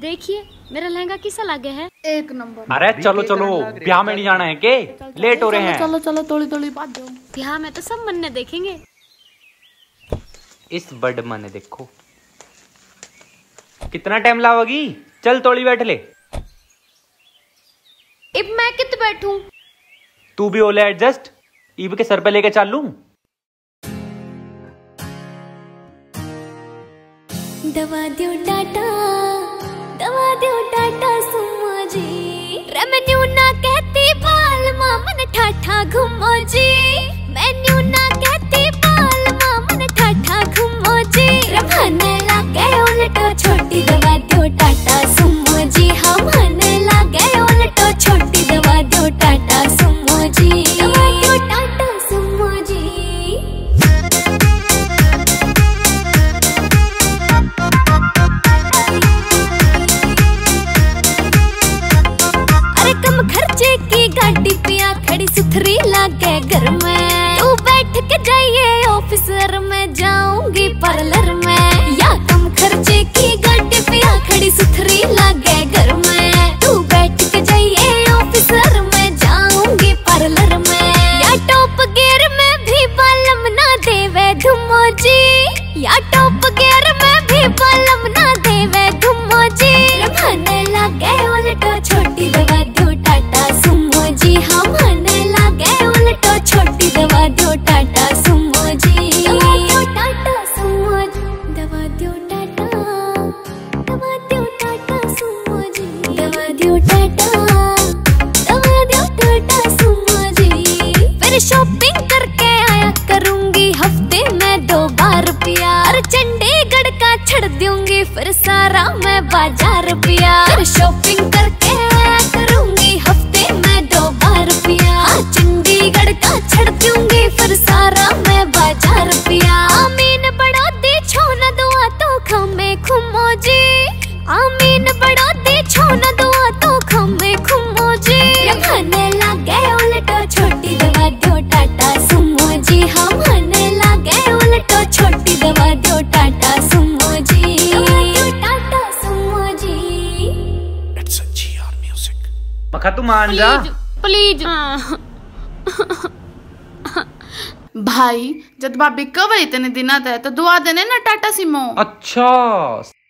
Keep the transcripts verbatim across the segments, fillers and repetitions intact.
देखिए मेरा लहंगा किसा लागे है, एक नंबर। अरे चलो चलो, ब्याह में नहीं जाना है के, लेट हो रहे हैं। चलो चलो थोड़ी थोड़ी बात दो, ब्याह में तो सब मन ने देखेंगे। इस बड़ मन ने देखो कितना टाइम लावगी, चल थोड़ी बैठ ले। इब मैं कित बैठूं? तू भी हो ले एडजस्ट, इब के सर पे लेके चल लूं। दवा दियो टाटा, दवा दियो टाटा सुमो जी, रेमेन्यू ना कहती बाल मामन ठाठा घुमो जी, मेन्यू ना कहती बाल मामन ठाठा घुमो जी, रमने लागे उल्टो छोटी दवा दियो टाटा सुमो जी, हम हने लागे उल्टो छोटी दवा दियो टाटा सुमो जी, दवा दियो टाटा सुमो जी। गाड़ी पिया खड़ी सुथरी लागे घर में, तू बैठ के जाइए ऑफिसर में, जाऊंगी पार्लर में, या कम खर्चे की गाड़ी पिया खड़ी सुथरी लागे घर में, तू बैठ के जाइए ऑफिसर में, जाऊंगी पार्लर में, या टॉप गियर में भी बालम ना देवे धुमो जी, या टॉप गियर में भी बालम ना देवे धुमो जी, रमने लागे उल्टो छोटी दवा दियो टाटा सुमो जी, हम हने लागे उल्टो छोटी दवा दियो टाटा सुमो जी, दवा दियो टाटा सुमो जी, दवा दियो टाटा, दवा दियो टाटा सुमो जी, दवा दियो टाटा, दवा दियो टाटा सुमो जी। फिर शॉपिंग करके आया करूंगी हफ्ते में दो बार पिया, और चंडीगढ़ का छड़ दूंगी फिर सारा मैं बाजार पिया, फिर शॉपिंग करके आया करूंगी हफ्ते में दो बार पिया, चंडीगढ़ का छड़ दूंगी फिर सारा मैं बाजार पिया, आमीन बड़ा दे छो न दुआ तो खमे खुमो जी, आमीन बड़ा दे छो न दुआ तो खमे खुमो जी, हने लागे उल्टो छोटी दवा दियो टाटा सुमो जी, हम हने लागे उल्टो छोटी दवा दियो टाटा सुमो जी, दवा दियो Tata Sumo ji. It's a GR music पक्का, तू मान जा प्लीज। भाई जब भाभी कवई इतने दिन आता है तो दुआ देने ना टाटा सिमो। अच्छा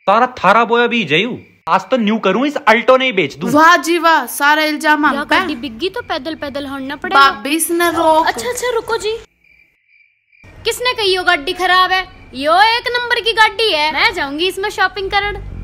सारा थारा बोया भी जयू, आज तो न्यू करूं, इस अल्टो नहीं बेच दूं। वाह जी वाह, सारा इल्जाम हम पे। गाड़ी बिग्गी तो पैदल पैदल हड़ना पड़ेगा। भाभी इसने रोक। अच्छा अच्छा रुको जी, किसने कही यो गाड़ी खराब है? यो एक नंबर की गाड़ी है, मैं जाऊंगी इसमें शॉपिंग करन।